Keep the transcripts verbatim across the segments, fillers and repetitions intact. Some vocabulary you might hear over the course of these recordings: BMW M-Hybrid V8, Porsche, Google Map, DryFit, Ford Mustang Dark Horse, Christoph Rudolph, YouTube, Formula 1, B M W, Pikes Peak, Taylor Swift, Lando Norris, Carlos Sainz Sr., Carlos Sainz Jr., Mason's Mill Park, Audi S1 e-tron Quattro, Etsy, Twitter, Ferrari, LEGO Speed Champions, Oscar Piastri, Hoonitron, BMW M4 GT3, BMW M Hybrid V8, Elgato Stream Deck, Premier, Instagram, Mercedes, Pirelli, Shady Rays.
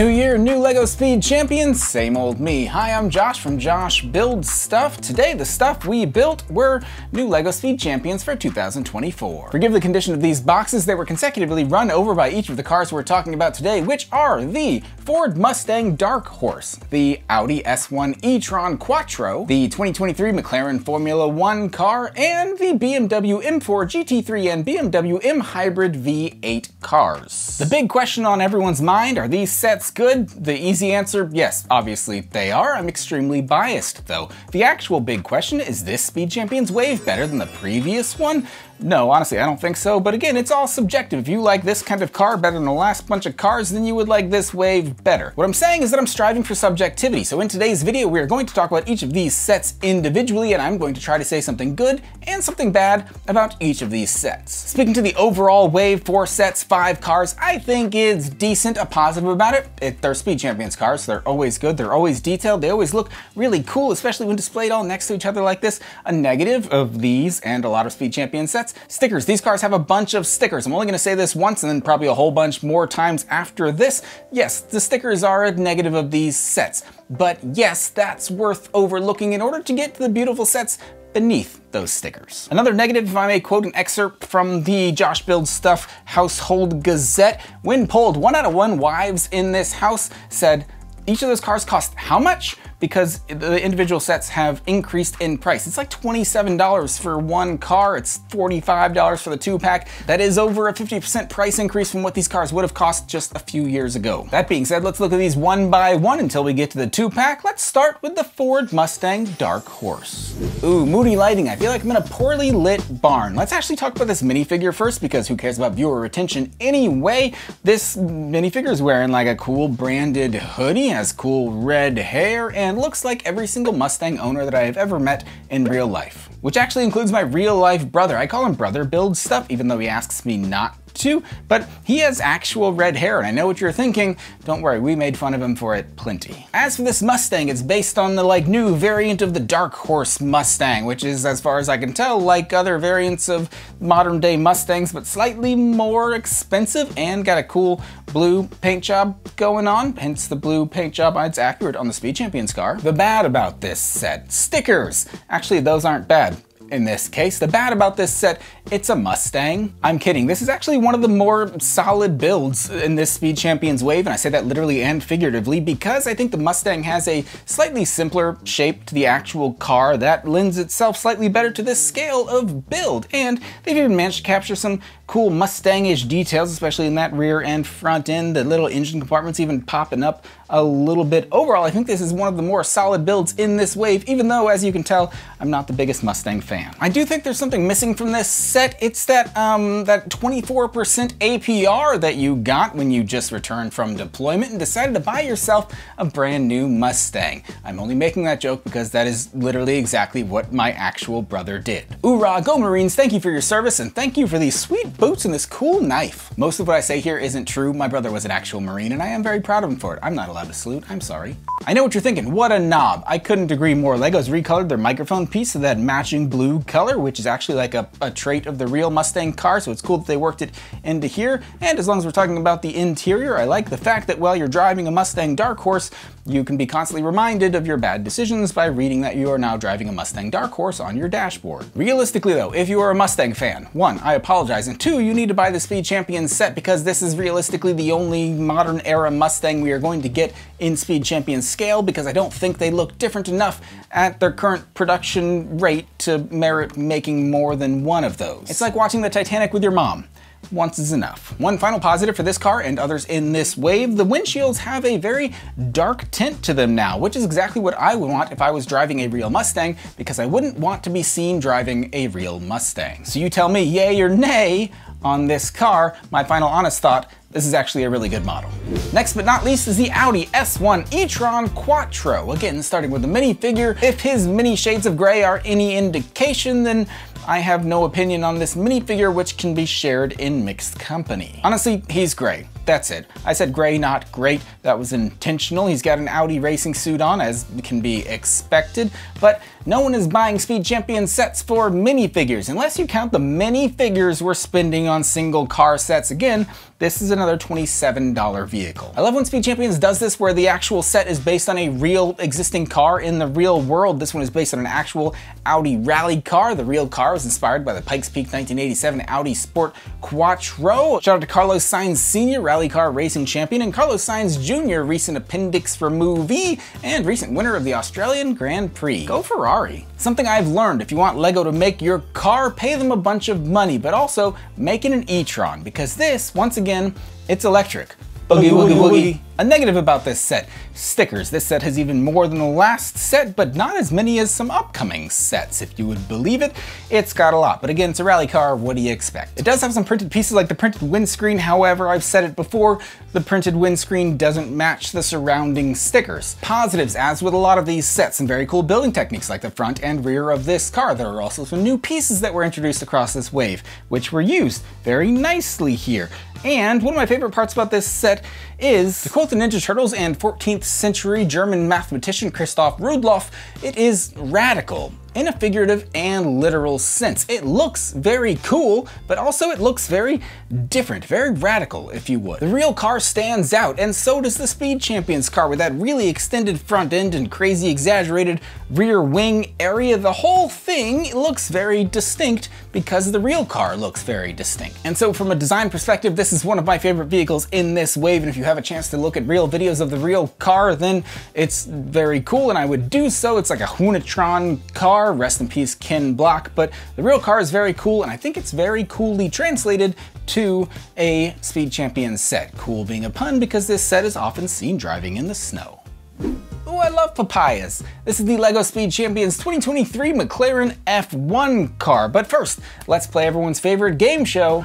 New year, new LEGO Speed Champions, same old me. Hi, I'm Josh from Josh Build Stuff. Today, the stuff we built were new LEGO Speed Champions for two thousand twenty-four. Forgive the condition of these boxes. They were consecutively run over by each of the cars we're talking about today, which are the Ford Mustang Dark Horse, the Audi S one e-tron Quattro, the twenty twenty-three McLaren Formula One car, and the B M W M four G T three and B M W M-Hybrid V eight cars. The big question on everyone's mind, are these sets good? The easy answer, yes, obviously they are. I'm extremely biased though. The actual big question is, this Speed Champions wave better than the previous one? No, honestly, I don't think so, but again, it's all subjective. If you like this kind of car better than the last bunch of cars, then you would like this wave better. What I'm saying is that I'm striving for subjectivity, so in today's video, we are going to talk about each of these sets individually, and I'm going to try to say something good and something bad about each of these sets. Speaking to the overall wave, four sets, five cars, I think is decent. A positive about it, it they're Speed Champions cars, so they're always good, they're always detailed, they always look really cool, especially when displayed all next to each other like this. A negative of these, and a lot of Speed Champion sets, stickers. These cars have a bunch of stickers. I'm only going to say this once and then probably a whole bunch more times after this. Yes, the stickers are a negative of these sets, but yes, that's worth overlooking in order to get to the beautiful sets beneath those stickers. Another negative, if I may quote an excerpt from the Josh Build Stuff Household Gazette, when polled, one out of one wives in this house said, each of those cars cost how much? Because the individual sets have increased in price. It's like twenty-seven dollars for one car, it's forty-five dollars for the two pack. That is over a fifty percent price increase from what these cars would have cost just a few years ago. That being said, let's look at these one by one until we get to the two pack. Let's start with the Ford Mustang Dark Horse. Ooh, moody lighting. I feel like I'm in a poorly lit barn. Let's actually talk about this minifigure first, because who cares about viewer retention anyway? This minifigure is wearing like a cool branded hoodie, has cool red hair, and looks like every single Mustang owner that I have ever met in real life, which actually includes my real life brother. I call him Brother Build Stuff, even though he asks me not to, but he has actual red hair, and I know what you're thinking. Don't worry, we made fun of him for it plenty. As for this Mustang, it's based on the like new variant of the Dark Horse Mustang, which is, as far as I can tell, like other variants of modern day Mustangs, but slightly more expensive, and got a cool blue paint job going on, hence the blue paint job. It's accurate on the Speed Champions car. The bad about this set, stickers. Actually, those aren't bad. In this case, the bad about this set, it's a Mustang. I'm kidding. This is actually one of the more solid builds in this Speed Champions wave, and I say that literally and figuratively, because I think the Mustang has a slightly simpler shape to the actual car that lends itself slightly better to this scale of build, and they've even managed to capture some cool Mustang-ish details, especially in that rear and front end, the little engine compartments even popping up a little bit. Overall, I think this is one of the more solid builds in this wave, even though, as you can tell, I'm not the biggest Mustang fan. I do think there's something missing from this set. It's that um, that twenty-four percent A P R that you got when you just returned from deployment and decided to buy yourself a brand new Mustang. I'm only making that joke because that is literally exactly what my actual brother did. Hoorah, go Marines, thank you for your service, and thank you for these sweet boots and this cool knife. Most of what I say here isn't true. My brother was an actual Marine, and I am very proud of him for it. I'm not allowed to salute, I'm sorry. I know what you're thinking, what a knob. I couldn't agree more. LEGO's recolored their microphone piece to that matching blue color, which is actually like a, a trait of the real Mustang car, so it's cool that they worked it into here. And as long as we're talking about the interior, I like the fact that while you're driving a Mustang Dark Horse, you can be constantly reminded of your bad decisions by reading that you are now driving a Mustang Dark Horse on your dashboard. Realistically though, if you are a Mustang fan, one, I apologize, and two, you need to buy the Speed Champions set, because this is realistically the only modern era Mustang we are going to get in Speed Champions scale, because I don't think they look different enough at their current production rate to merit making more than one of those. It's like watching the Titanic with your mom. Once is enough. One final positive for this car and others in this wave, the windshields have a very dark tint to them now, which is exactly what I would want if I was driving a real Mustang, because I wouldn't want to be seen driving a real Mustang. So you tell me yay or nay on this car. My final honest thought, this is actually a really good model. Next but not least is the Audi S one e-tron Quattro. Again, starting with the minifigure. If his many shades of gray are any indication, then I have no opinion on this minifigure, which can be shared in mixed company. Honestly, he's gray. That's it. I said gray, not great. That was intentional. He's got an Audi racing suit on, as can be expected, but no one is buying Speed Champion sets for minifigures, unless you count the minifigures we're spending on single car sets. Again, this is another twenty-seven dollar vehicle. I love when Speed Champions does this where the actual set is based on a real existing car in the real world. This one is based on an actual Audi rally car. The real car was inspired by the Pikes Peak nineteen eighty-seven Audi Sport Quattro. Shout out to Carlos Sainz Senior, rally car racing champion, and Carlos Sainz Junior, recent appendix removee and recent winner of the Australian Grand Prix. Go Ferrari. Something I've learned, if you want LEGO to make your car, pay them a bunch of money, but also make it an e-tron, because this, once again, it's electric. Boogie, woogie, woogie. A negative about this set, stickers. This set has even more than the last set, but not as many as some upcoming sets, if you would believe it. It's got a lot, but again, it's a rally car, what do you expect? It does have some printed pieces like the printed windscreen. However, I've said it before, the printed windscreen doesn't match the surrounding stickers. Positives, as with a lot of these sets, some very cool building techniques like the front and rear of this car. There are also some new pieces that were introduced across this wave, which were used very nicely here. And one of my favorite parts about this set is, to quote the Ninja Turtles and fourteenth century German mathematician Christoph Rudolph, it is radical in a figurative and literal sense. It looks very cool, but also it looks very different, very radical, if you would. The real car stands out, and so does the Speed Champions car, with that really extended front end and crazy exaggerated rear wing area. The whole thing looks very distinct because the real car looks very distinct. And so from a design perspective, this is one of my favorite vehicles in this wave, and if you have a chance to look at real videos of the real car, then it's very cool, and I would do so. It's like a Hoonitron car. Rest in peace, Ken Block, but the real car is very cool, and I think it's very coolly translated to a Speed Champion set. Cool being a pun, because this set is often seen driving in the snow. Ooh, I love papayas. This is the LEGO Speed Champions twenty twenty-three McLaren F one car, but first, let's play everyone's favorite game show.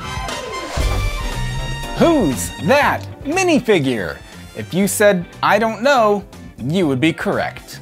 Who's that minifigure? If you said, I don't know, you would be correct.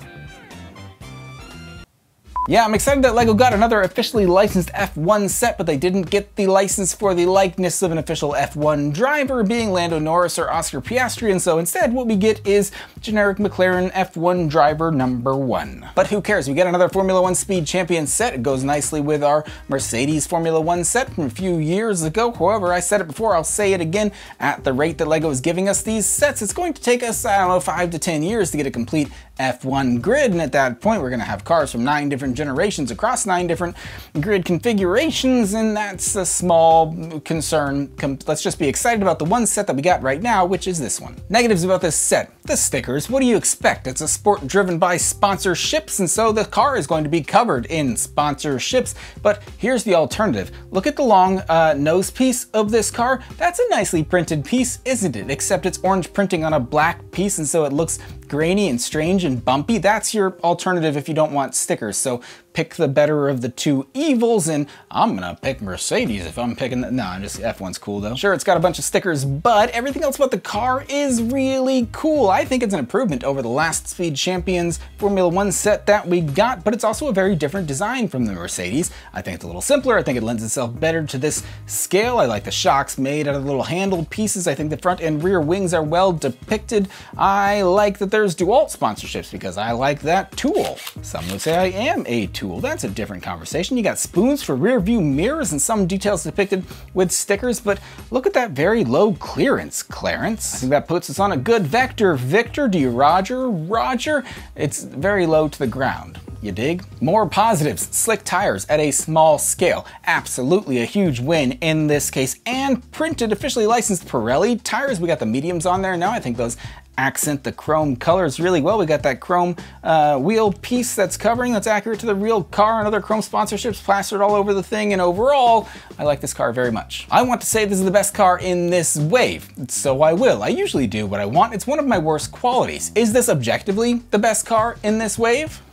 Yeah, I'm excited that LEGO got another officially licensed F one set, but they didn't get the license for the likeness of an official F one driver, being Lando Norris or Oscar Piastri, and so instead what we get is generic McLaren F one driver number one. But who cares? We get another Formula One Speed Champion set. It goes nicely with our Mercedes Formula One set from a few years ago. However, I said it before, I'll say it again, at the rate that LEGO is giving us these sets, it's going to take us, I don't know, five to ten years to get a complete F one grid, and at that point we're going to have cars from nine different generations across nine different grid configurations, and that's a small concern. Let's just be excited about the one set that we got right now, which is this one. Negatives about this set, the stickers. What do you expect? It's a sport driven by sponsorships, and so the car is going to be covered in sponsorships, but here's the alternative. Look at the long uh, nose piece of this car. That's a nicely printed piece, isn't it? Except it's orange printing on a black piece, and so it looks grainy and strange and bumpy. That's your alternative if you don't want stickers. So pick the better of the two evils, and I'm gonna pick Mercedes if I'm picking the, no, I'm just, F one's cool though. Sure, it's got a bunch of stickers, but everything else about the car is really cool. I think it's an improvement over the last Speed Champions Formula One set that we got, but it's also a very different design from the Mercedes. I think it's a little simpler. I think it lends itself better to this scale. I like the shocks made out of little handle pieces. I think the front and rear wings are well depicted. I like that there's Dewalt sponsorships, because I like that tool. Some would say I am a tool. Tool. That's a different conversation. You got spoons for rear view mirrors and some details depicted with stickers, but look at that very low clearance, Clarence. I think that puts us on a good vector. Victor, do you Roger? Roger. It's very low to the ground. You dig? More positives, slick tires at a small scale. Absolutely a huge win in this case. And printed, officially licensed Pirelli tires. We got the mediums on there now. I think those accent the chrome colors really well. We got that chrome uh, wheel piece that's covering, that's accurate to the real car, and other chrome sponsorships plastered all over the thing, and overall, I like this car very much. I want to say this is the best car in this wave, so I will. I usually do what I want. It's one of my worst qualities. Is this objectively the best car in this wave?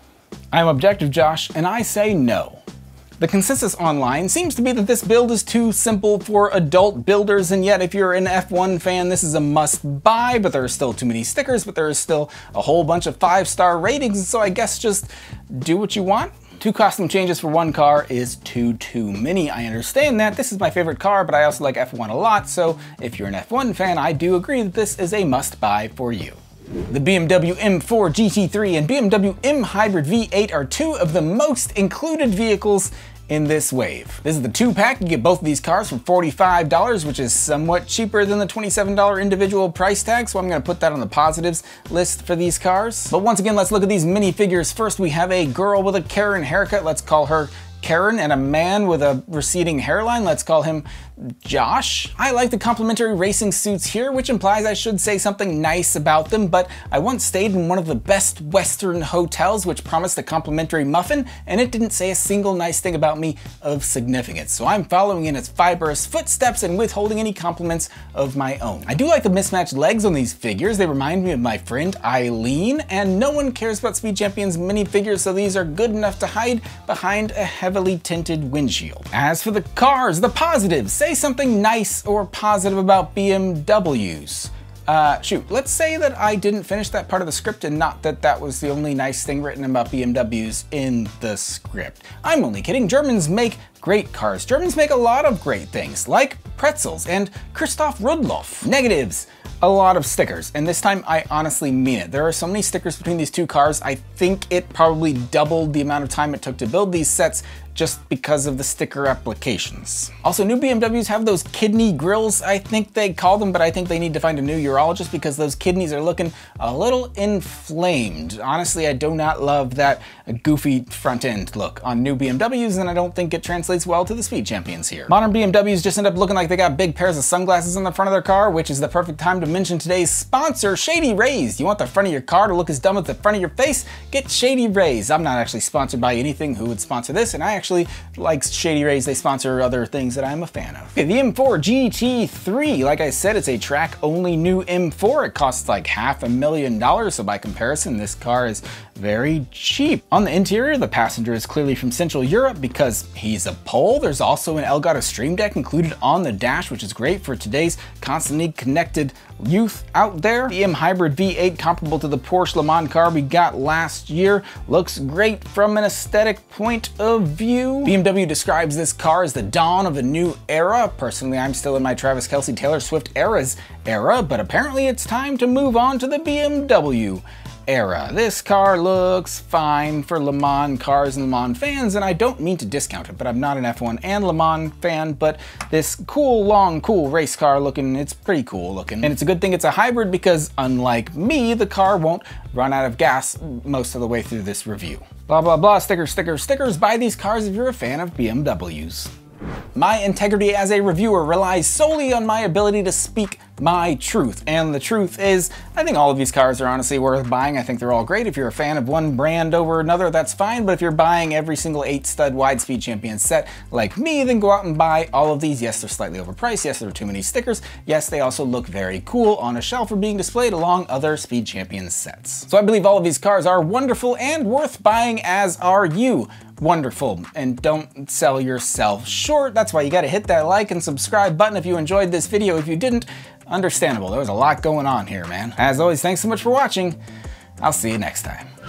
I'm objective, Josh, and I say no. The consensus online seems to be that this build is too simple for adult builders, and yet if you're an F one fan, this is a must buy, but there are still too many stickers, but there is still a whole bunch of five-star ratings, so I guess just do what you want. Two costume changes for one car is too, too many. I understand that. This is my favorite car, but I also like F one a lot, so if you're an F one fan, I do agree that this is a must-buy for you. The B M W M four G T three and B M W M Hybrid V eight are two of the most included vehicles in this wave. This is the two pack. You get both of these cars for forty-five dollars, which is somewhat cheaper than the twenty-seven dollar individual price tag, so I'm gonna put that on the positives list for these cars. But once again, let's look at these minifigures. First, we have a girl with a Karen haircut, let's call her Karen, and a man with a receding hairline, let's call him Josh. I like the complimentary racing suits here, which implies I should say something nice about them, but I once stayed in one of the best Western hotels which promised a complimentary muffin, and it didn't say a single nice thing about me of significance. So I'm following in its fibrous footsteps and withholding any compliments of my own. I do like the mismatched legs on these figures. They remind me of my friend Eileen, and no one cares about Speed Champions minifigures, so these are good enough to hide behind a heavily tinted windshield. As for the cars, the positives. Say something nice or positive about B M Ws. Uh, shoot, let's say that I didn't finish that part of the script and not that that was the only nice thing written about B M Ws in the script. I'm only kidding. Germans make great cars. Germans make a lot of great things, like pretzels and Christoph Rudolph. Negatives. A lot of stickers, and this time I honestly mean it. There are so many stickers between these two cars, I think it probably doubled the amount of time it took to build these sets just because of the sticker applications. Also, new B M Ws have those kidney grills, I think they call them, but I think they need to find a new urologist because those kidneys are looking a little inflamed. Honestly, I do not love that goofy front end look on new B M Ws, and I don't think it translates well to the Speed Champions here. Modern B M Ws just end up looking like they got big pairs of sunglasses on the front of their car, which is the perfect time to mention today's sponsor, Shady Rays. You want the front of your car to look as dumb as the front of your face? Get Shady Rays. I'm not actually sponsored by anything. Who would sponsor this? And I actually like Shady Rays. They sponsor other things that I'm a fan of. Okay, the M four G T three. Like I said, it's a track-only new M four. It costs like half a million dollars. So by comparison, this car is very cheap. On the interior, the passenger is clearly from Central Europe because he's a Pole. There's also an Elgato Stream Deck included on the dash, which is great for today's constantly connected youth out there. The M Hybrid V eight, comparable to the Porsche Le Mans car we got last year, looks great from an aesthetic point of view. B M W describes this car as the dawn of a new era. Personally, I'm still in my Travis Kelce, Taylor Swift era's era, but apparently it's time to move on to the B M W era. This car looks fine for Le Mans cars and Le Mans fans, and I don't mean to discount it, but I'm not an F one and Le Mans fan, but this cool, long, cool race car looking, it's pretty cool looking. And it's a good thing it's a hybrid because, unlike me, the car won't run out of gas most of the way through this review. Blah, blah, blah, stickers, stickers, stickers. Buy these cars if you're a fan of B M Ws. My integrity as a reviewer relies solely on my ability to speak my truth, and the truth is, I think all of these cars are honestly worth buying. I think they're all great. If you're a fan of one brand over another, that's fine, but if you're buying every single eight stud wide Speed Champion set like me, then go out and buy all of these. Yes, they're slightly overpriced. Yes, there are too many stickers. Yes, they also look very cool on a shelf or being displayed along other Speed Champion sets. So I believe all of these cars are wonderful and worth buying, as are you. Wonderful, and don't sell yourself short. That's why you gotta hit that like and subscribe button if you enjoyed this video. If you didn't, understandable. There was a lot going on here, man. As always, thanks so much for watching. I'll see you next time.